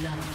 blood.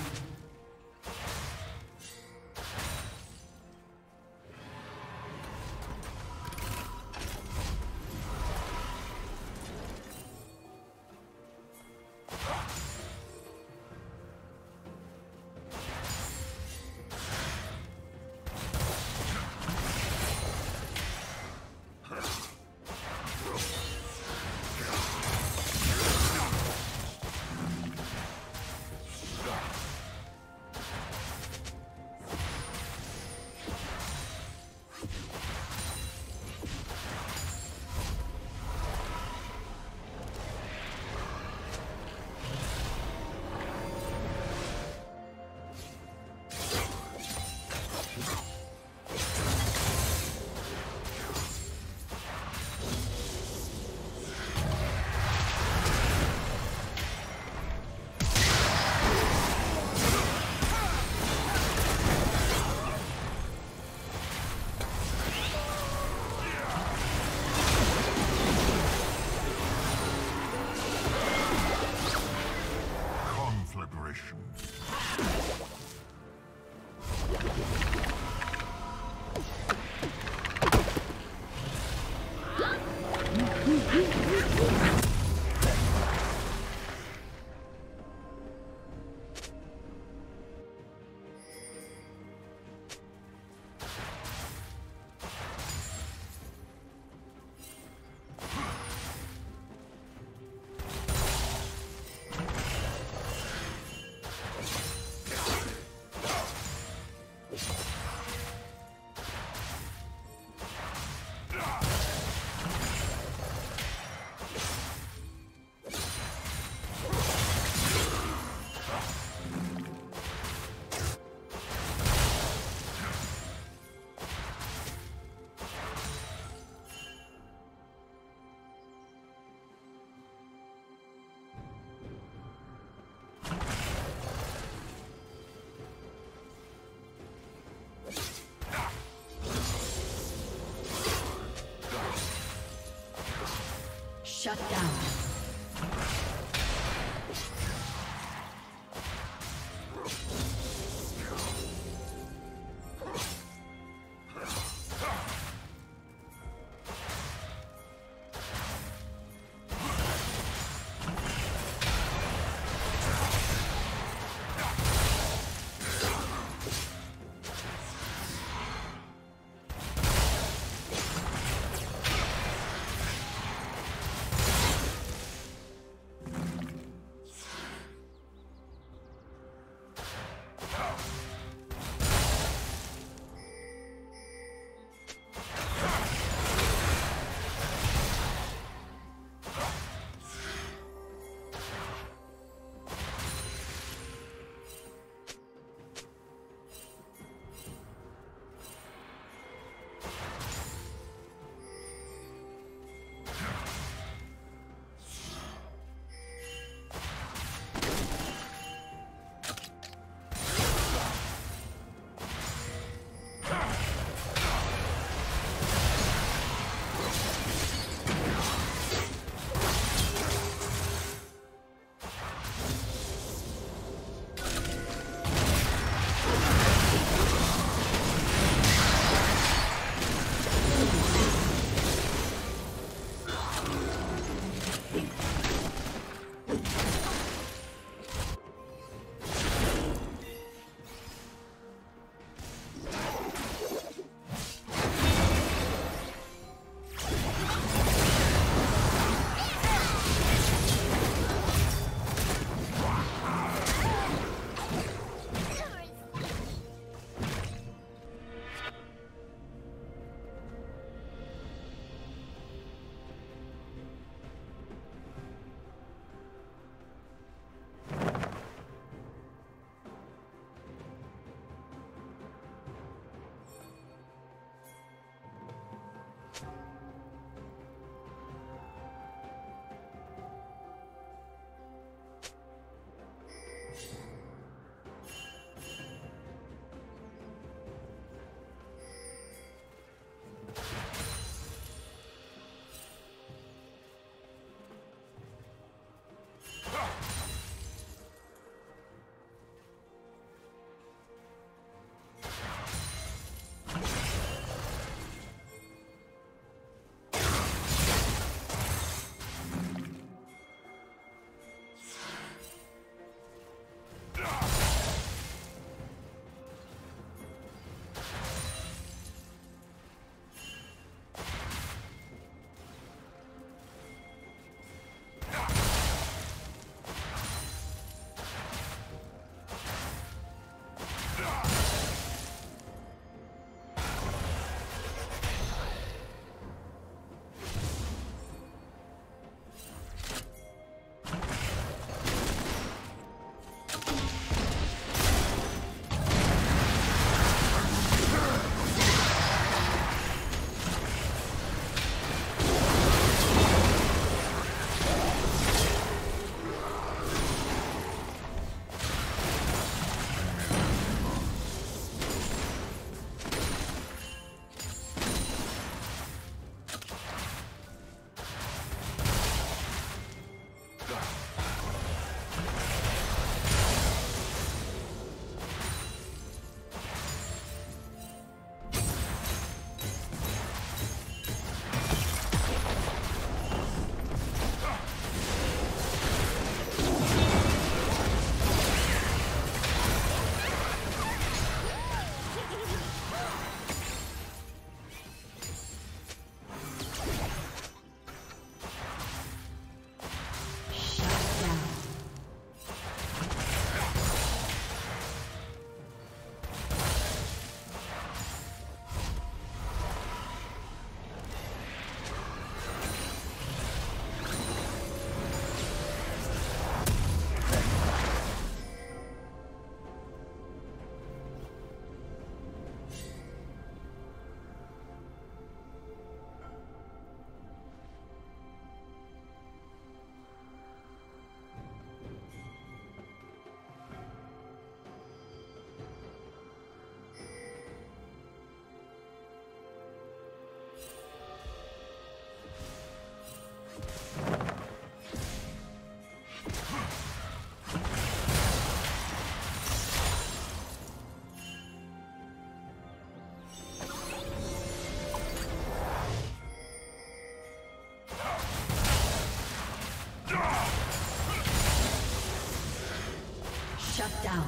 Shut down. Shut down.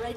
Red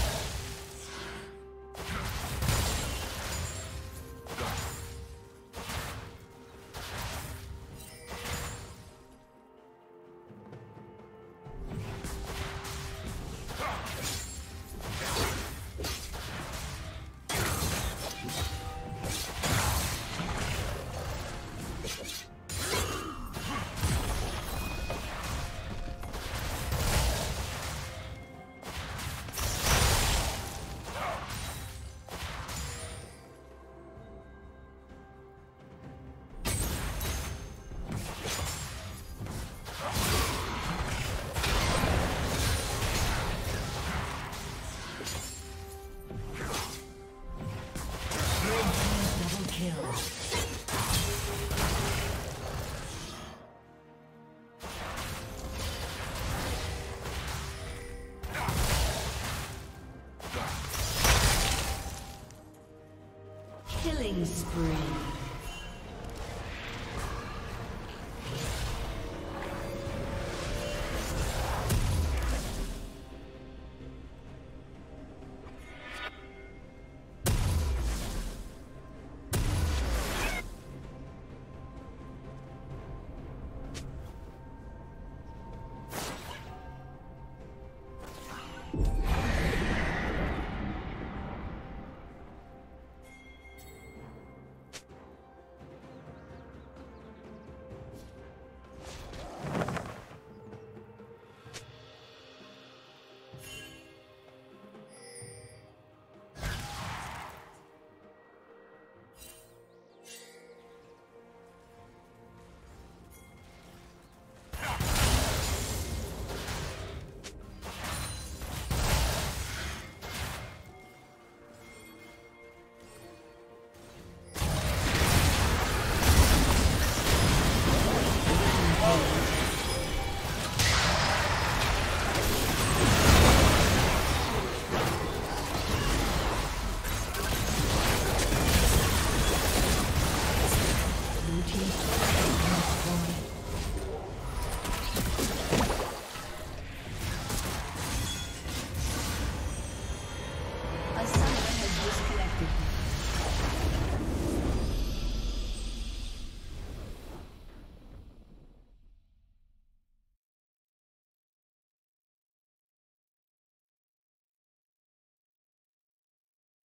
Killing spree.